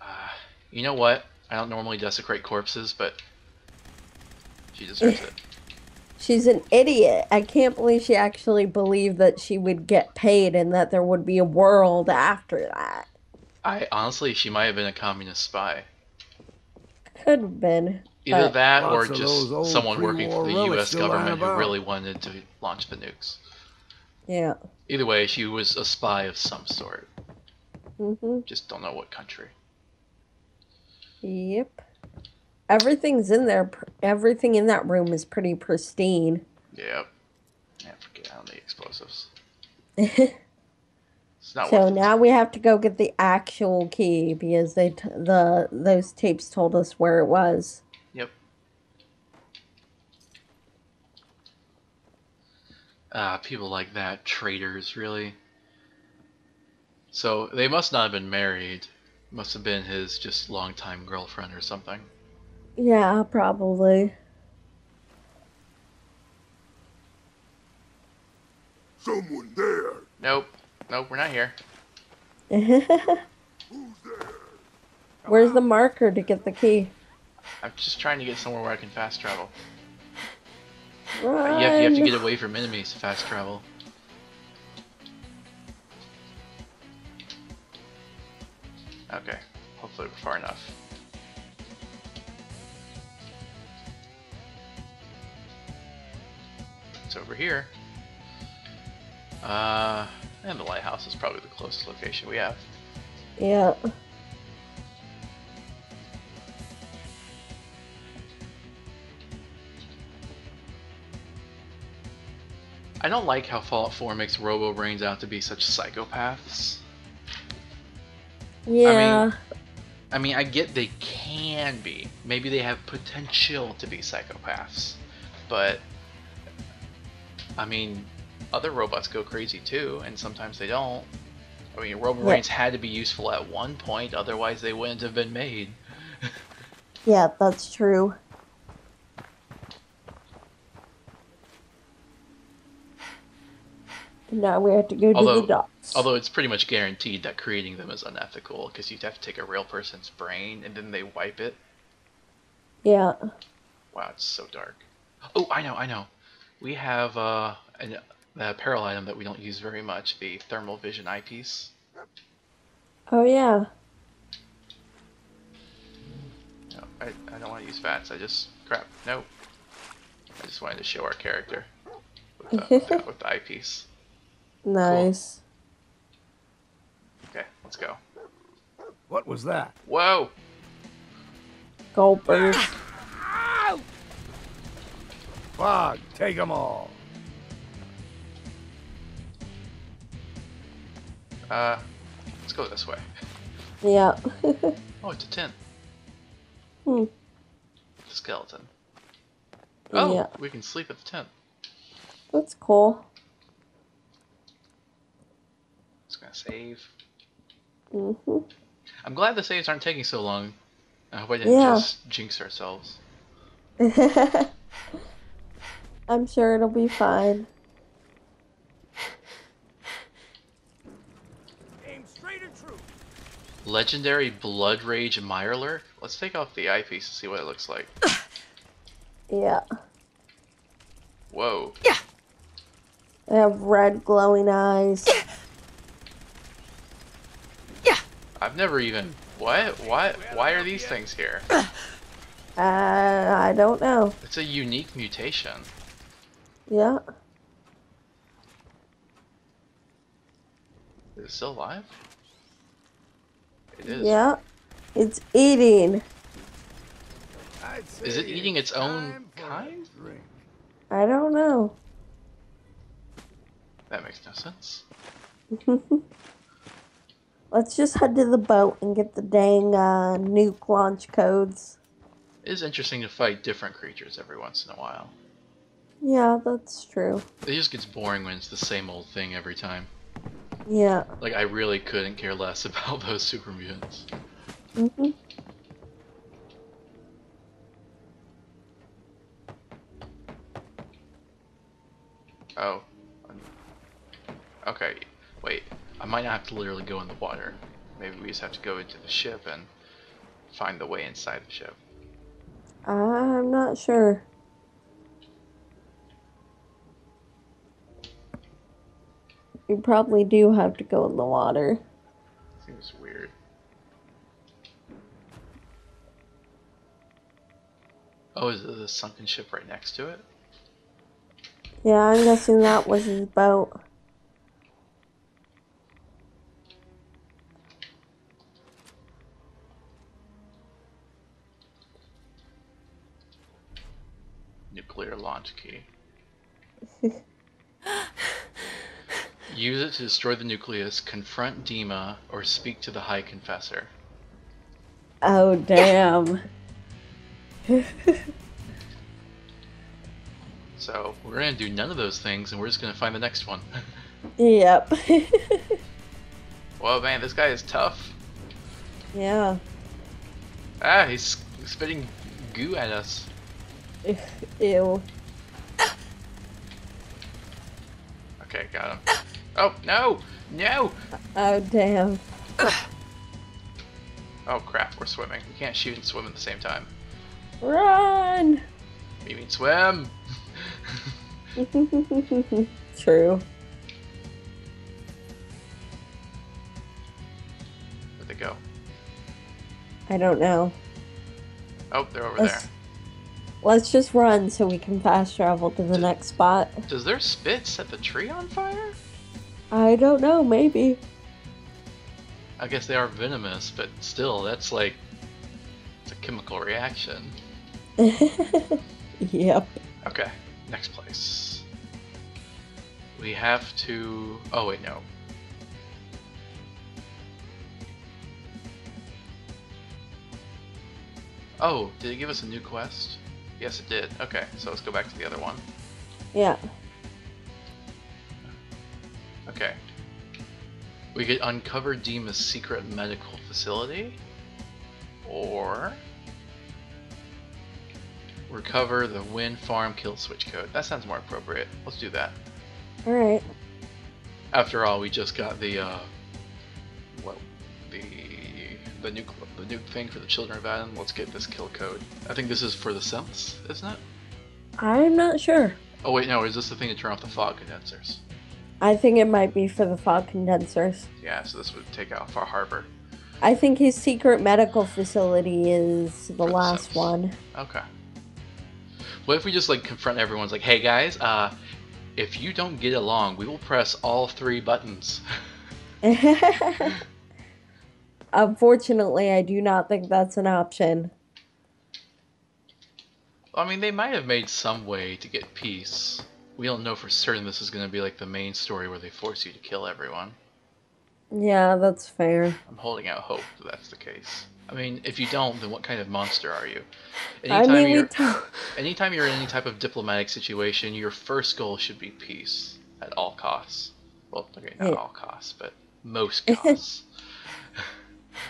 Uh, you know what? I don't normally desecrate corpses, but she deserves it. She's an idiot. I can't believe she actually believed that she would get paid and that there would be a world after that. I honestly, she might have been a communist spy. Could have been. Either that or just someone working for the U S government who really wanted to launch the nukes. Yeah. Either way, she was a spy of some sort. Mm-hmm. Just don't know what country. Yep. Everything's in there. Everything in that room is pretty pristine. Yep. Yeah, forget all the explosives. It's not so now we have to go get the actual key because they t the those tapes told us where it was. Yep. Ah, uh, people like that, traitors, really. So they must not have been married. Must have been his just longtime girlfriend or something. Yeah, probably. Someone there. Nope. Nope, we're not here. Who's there? Where's the marker to get the key? I'm just trying to get somewhere where I can fast travel. Run. You have, you have to get away from enemies to fast travel. Okay, hopefully we're far enough. It's over here. Uh, and the lighthouse is probably the closest location we have. Yeah. I don't like how Fallout four makes Robo-Brains out to be such psychopaths. Yeah. I mean, I mean, I get they can be. Maybe they have potential to be psychopaths. But, I mean, other robots go crazy too, and sometimes they don't. I mean, Robo-Brains yeah. had to be useful at one point, otherwise they wouldn't have been made. Yeah, that's true. Now we have to go although, to the docks. Although it's pretty much guaranteed that creating them is unethical, because you'd have to take a real person's brain and then they wipe it. Yeah. Wow, it's so dark. Oh, I know, I know. We have uh, an, an apparel item that we don't use very much, the thermal vision eyepiece. Oh, yeah. No, I, I don't want to use VATS. I just... Crap, nope. I just wanted to show our character with the, with the, with the eyepiece. Nice. Cool. Okay, let's go. What was that? Whoa! Goldberg. Fog, take them all. Uh, let's go this way. Yeah. Oh, it's a tin. Hmm. It's a skeleton. Oh, yeah. We can sleep at the tent. That's cool. Gonna save. Mm-hmm. I'm glad the saves aren't taking so long. I hope I didn't yeah. just jinx ourselves. I'm sure it'll be fine. Aim straight and true. Legendary Blood Rage Mirelurk. Let's take off the eyepiece and see what it looks like. Yeah. Whoa. Yeah. I have red glowing eyes. Yeah. I've never even... What? What? Why are these things here? Uh, I don't know. It's a unique mutation. Yeah. Is it still alive? It is. Yeah. It's eating. Is it eating its own kind? I don't know. That makes no sense. Let's just head to the boat and get the dang uh, nuke launch codes. It is interesting to fight different creatures every once in a while. Yeah, that's true. It just gets boring when it's the same old thing every time. Yeah. Like, I really couldn't care less about those super mutants. Mm-hmm. Oh. Okay, wait. I might not have to literally go in the water. Maybe we just have to go into the ship and find the way inside the ship. I'm not sure. You probably do have to go in the water. Seems weird. Oh, is there a sunken ship right next to it? Yeah, I'm guessing that was his boat. Nuclear launch key. Use it to destroy the nucleus, confront Dima, or speak to the High Confessor. Oh, damn. So, we're going to do none of those things, and we're just going to find the next one. Yep. Whoa, man, this guy is tough. Yeah. Ah, he's spitting goo at us. Ew. Okay, got him. Oh, no! No! Oh, damn. Oh, crap, we're swimming. We can't shoot and swim at the same time. Run! You mean swim? True. Where'd they go? I don't know. Oh, they're over let's, there. Let's just run so we can fast travel to the does, next spot. Does their spit set the tree on fire? I don't know, maybe. I guess they are venomous, but still, that's like... It's a chemical reaction. Yep. Okay, next place. We have to... Oh, wait, no. Oh, did it give us a new quest? Yes, it did. Okay, so let's go back to the other one. Yeah. Okay. We could uncover Dima's secret medical facility, or recover the Wynn Farm kill switch code. That sounds more appropriate. Let's do that. All right. After all, we just got the uh, well, the the nuke the nuke thing for the Children of Adam. Let's get this kill code. I think this is for the synths, isn't it? I'm not sure. Oh wait, no. Is this the thing to turn off the fog condensers? I think it might be for the fog condensers. Yeah, so this would take out Far Harbor. I think his secret medical facility is the for last the one. Okay. What if we just like confront everyone's like, hey guys, uh, if you don't get along, we will press all three buttons. Unfortunately, I do not think that's an option. I mean, they might have made some way to get peace. We don't know for certain this is going to be like the main story where they force you to kill everyone. Yeah, that's fair. I'm holding out hope that that's the case. I mean, if you don't, then what kind of monster are you? Anytime, I mean, you're, anytime you're in any type of diplomatic situation, your first goal should be peace at all costs. Well, okay, not yeah. all costs, but most costs.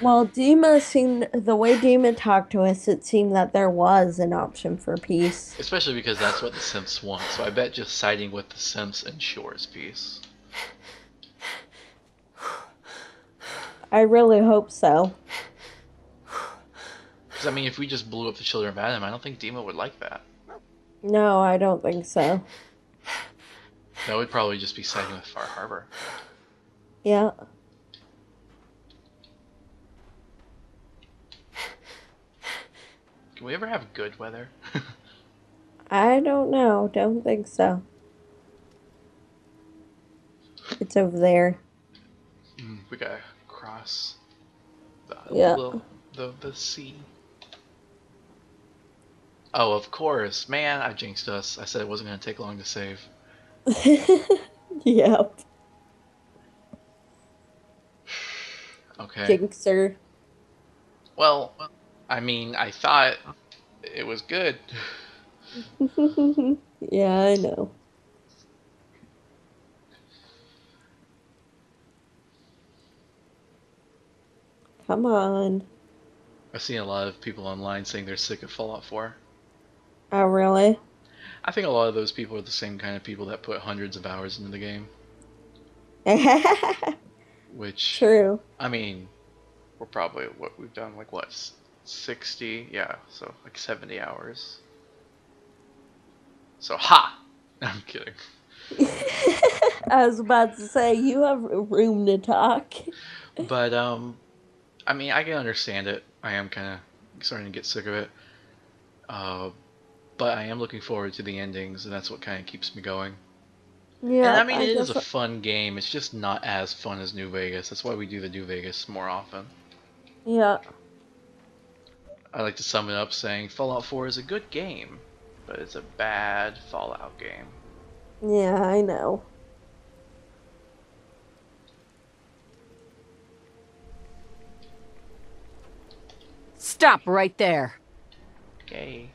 Well, Dima seemed, the way Dima talked to us, it seemed that there was an option for peace. Especially because that's what the Simps want, so I bet just siding with the Simps ensures peace. I really hope so. Because, I mean, if we just blew up the Children of Adam, I don't think Dima would like that. No, I don't think so. That would probably just be siding with Far Harbor. Yeah. Can we ever have good weather? I don't know. Don't think so. It's over there. Mm, we gotta cross the, yeah. the, the, the sea. Oh, of course. Man, I jinxed us. I said it wasn't gonna take long to save. Yep. Okay. Jinxer. Well... well I mean, I thought it was good. Yeah, I know. Come on. I've seen a lot of people online saying they're sick of Fallout four. Oh, really? I think a lot of those people are the same kind of people that put hundreds of hours into the game. Which... True. I mean, we're probably... What we've done, like, what... sixty, yeah, so like seventy hours. So, ha! I'm kidding. I was about to say, you have room to talk. But, um, I mean, I can understand it. I am kind of starting to get sick of it. Uh, but I am looking forward to the endings, and that's what kind of keeps me going. Yeah. And, I mean, I it is a fun game. It's just not as fun as New Vegas. That's why we do the New Vegas more often. Yeah. I like to sum it up saying Fallout four is a good game, but it's a bad Fallout game. Yeah, I know. Stop right there. Okay.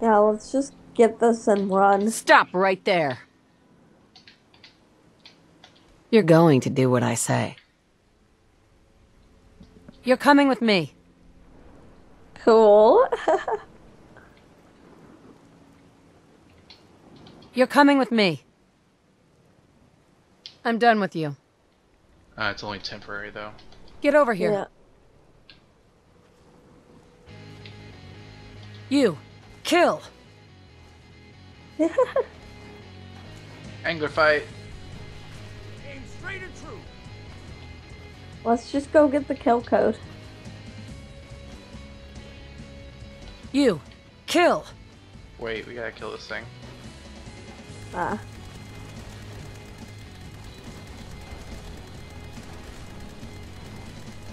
Yeah, let's just get this and run. Stop right there. You're going to do what I say. You're coming with me. Cool. You're coming with me. I'm done with you. Uh, it's only temporary, though. Get over here. Yeah. You. Kill. Angler fight. Aim straight and true. Let's just go get the kill code. You, kill! Wait, we gotta kill this thing. Ah. Uh.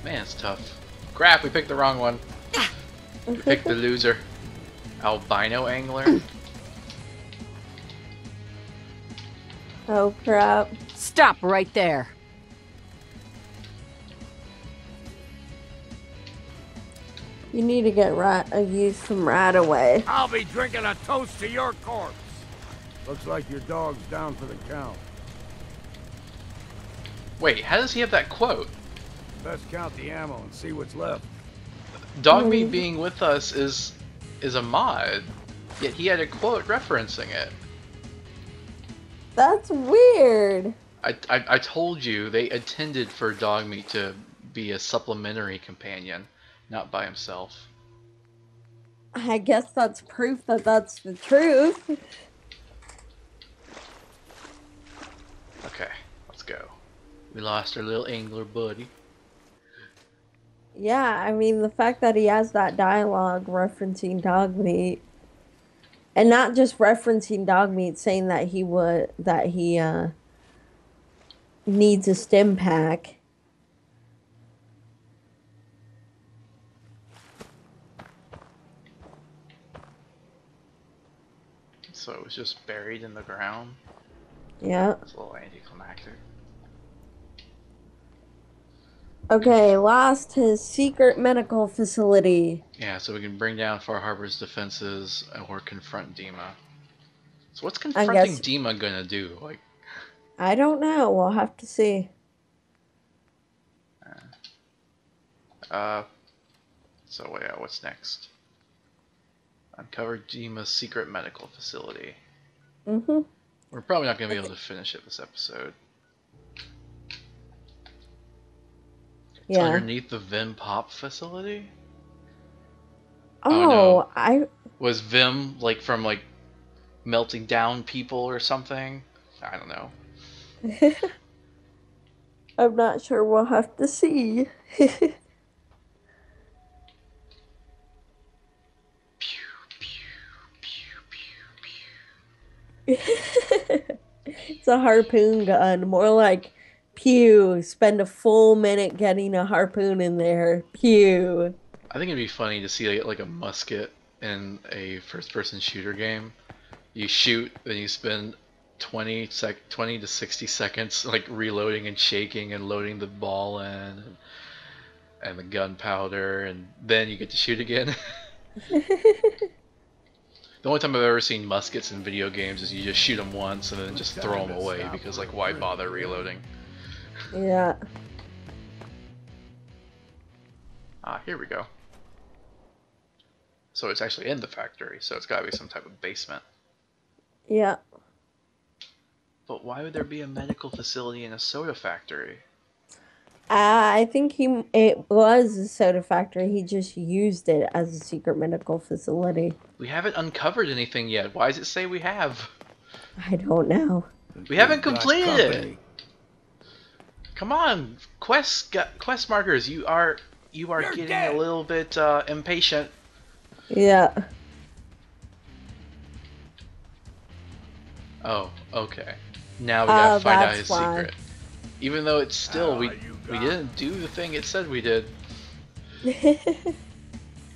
Man, it's tough. Crap, we picked the wrong one. We picked the loser. Albino angler. Oh crap. Stop right there. You need to get right, uh, use some right away. I'll be drinking a toast to your corpse. Looks like your dog's down for the count. Wait, how does he have that quote? Best count the ammo and see what's left. Dogmeat being with us is is a mod, yet he had a quote referencing it. That's weird. I I, I told you they intended for Dogmeat to be a supplementary companion, not by himself. I guess that's proof that that's the truth. Okay, let's go. We lost our little angler buddy. Yeah, I mean, the fact that he has that dialogue referencing Dogmeat, and not just referencing Dogmeat, saying that he would that he uh, needs a stim pack. So it was just buried in the ground. Yeah. That's a little anticlimactic. Okay, lost his secret medical facility. Yeah, so we can bring down Far Harbor's defenses or confront Dima. So what's confronting guess, Dima gonna do? Like, I don't know. We'll have to see. Uh, so yeah, what's next? Uncover Dima's secret medical facility. Mm-hmm. We're probably not gonna be able to finish it this episode. It's yeah. Underneath the Vim Pop facility? Oh, oh no. I... Was Vim, like, from, like, melting down people or something? I don't know. I'm not sure. We'll have to see. Pew, pew, pew, pew, pew. It's a harpoon gun. More like... Pew. Spend a full minute getting a harpoon in there. Pew. I think it'd be funny to see like, like a musket in a first-person shooter game. You shoot, then you spend twenty sec twenty to sixty seconds like reloading and shaking and loading the ball in and, and the gunpowder, and then you get to shoot again. The only time I've ever seen muskets in video games is you just shoot them once and then just throw them away because like why bother reloading? Yeah. Ah, here we go. So it's actually in the factory, so it's gotta be some type of basement. Yeah. But why would there be a medical facility in a soda factory? Uh, I think he it was a soda factory. He just used it as a secret medical facility. We haven't uncovered anything yet. Why does it say we have? I don't know. We haven't completed it. Come on, quest quest markers. You are you are You're getting dead. a little bit uh, impatient. Yeah. Oh, okay. Now we gotta uh, find out his why. secret. Even though it's still oh, we we didn't do the thing it said we did.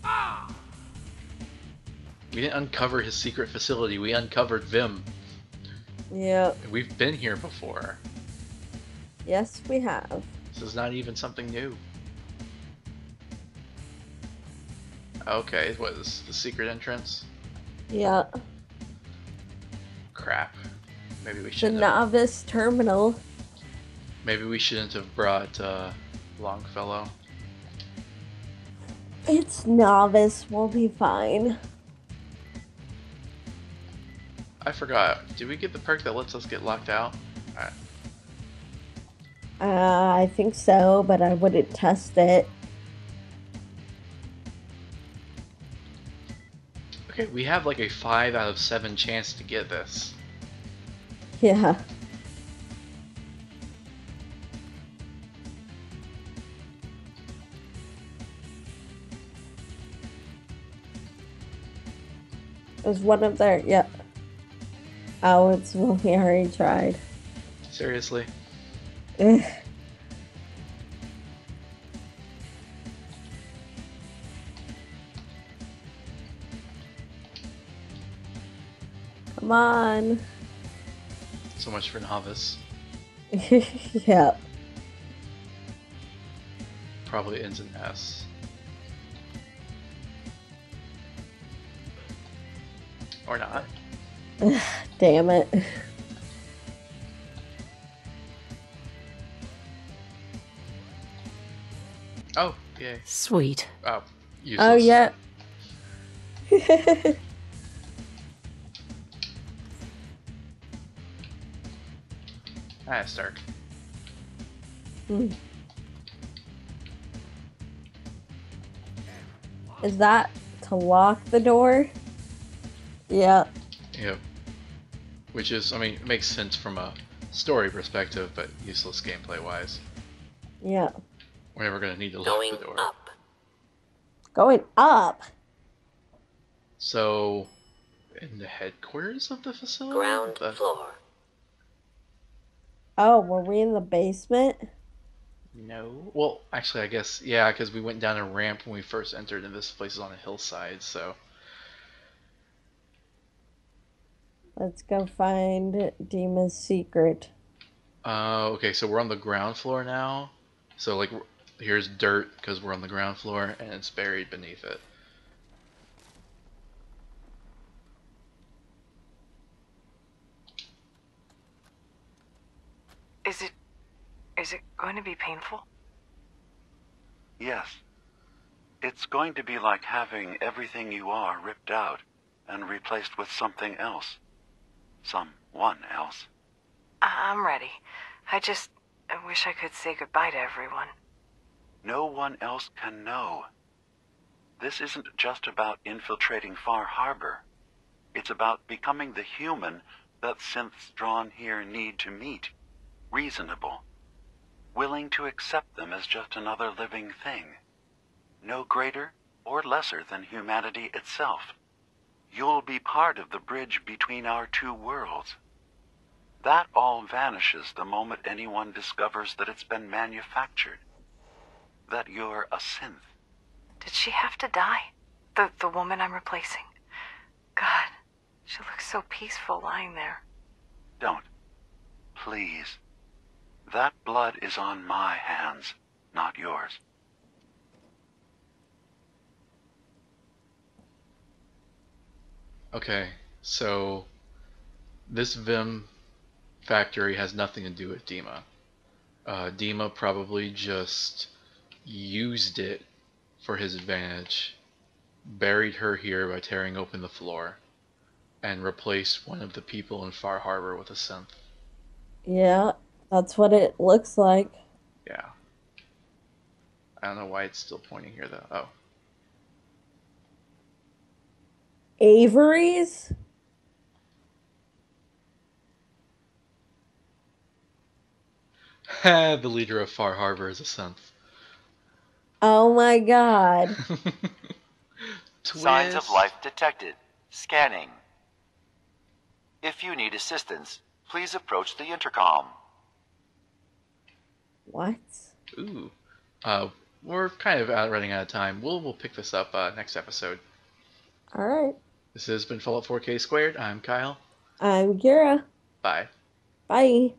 Ah! We didn't uncover his secret facility. We uncovered Vim. Yeah. We've been here before. Yes, we have. This is not even something new. Okay, what is this? The secret entrance? Yeah. Crap. Maybe we shouldn't. The novice have... terminal. Maybe we shouldn't have brought uh, Longfellow. It's novice. We'll be fine. I forgot. Did we get the perk that lets us get locked out? All right. Uh, I think so, but I wouldn't test it. Okay, we have like a five out of seven chance to get this. Yeah. There's one up there. Yeah. Oh, it's one we already tried. Seriously. Ugh. Come on. So much for novice. Yeah. Probably ends in S. Or not. Damn it. Oh, yay. Sweet. Oh, useless. Oh, yeah. Ah, it's dark. Mm. Is that to lock the door? Yeah. Yeah. Which is, I mean, it makes sense from a story perspective, but useless gameplay-wise. Yeah. We're never going to need to lock the door. Going up. Going up? So, in the headquarters of the facility? Ground the... floor. Oh, were we in the basement? No. Well, actually, I guess, yeah, because we went down a ramp when we first entered, and this place is on a hillside, so... Let's go find Dima's secret. Uh, okay, so we're on the ground floor now. So, like, here's dirt, because we're on the ground floor, and it's buried beneath it. Is it... is it going to be painful? Yes. It's going to be like having everything you are ripped out and replaced with something else. Someone else. I'm ready. I just... I wish I could say goodbye to everyone. No one else can know. This isn't just about infiltrating Far Harbor. It's about becoming the human that synths drawn here need to meet. Reasonable. Willing to accept them as just another living thing. No greater or lesser than humanity itself. You'll be part of the bridge between our two worlds. That all vanishes the moment anyone discovers that it's been manufactured. That you're a synth. Did she have to die? The, the woman I'm replacing? God, she looks so peaceful lying there. Don't. Please. That blood is on my hands, not yours. Okay, so this Vim factory has nothing to do with Dima. Uh, Dima probably just used it for his advantage, buried her here by tearing open the floor, and replaced one of the people in Far Harbor with a synth. Yeah, that's what it looks like. Yeah. I don't know why it's still pointing here, though. Oh. Avery's? The leader of Far Harbor is a synth. Oh my god. Signs of life detected. Scanning. If you need assistance, please approach the intercom. What? Ooh. Uh, we're kind of out running out of time. We'll, we'll pick this up uh, next episode. Alright. This has been Fallout four K Squared. I'm Kyle. I'm Kira. Bye. Bye.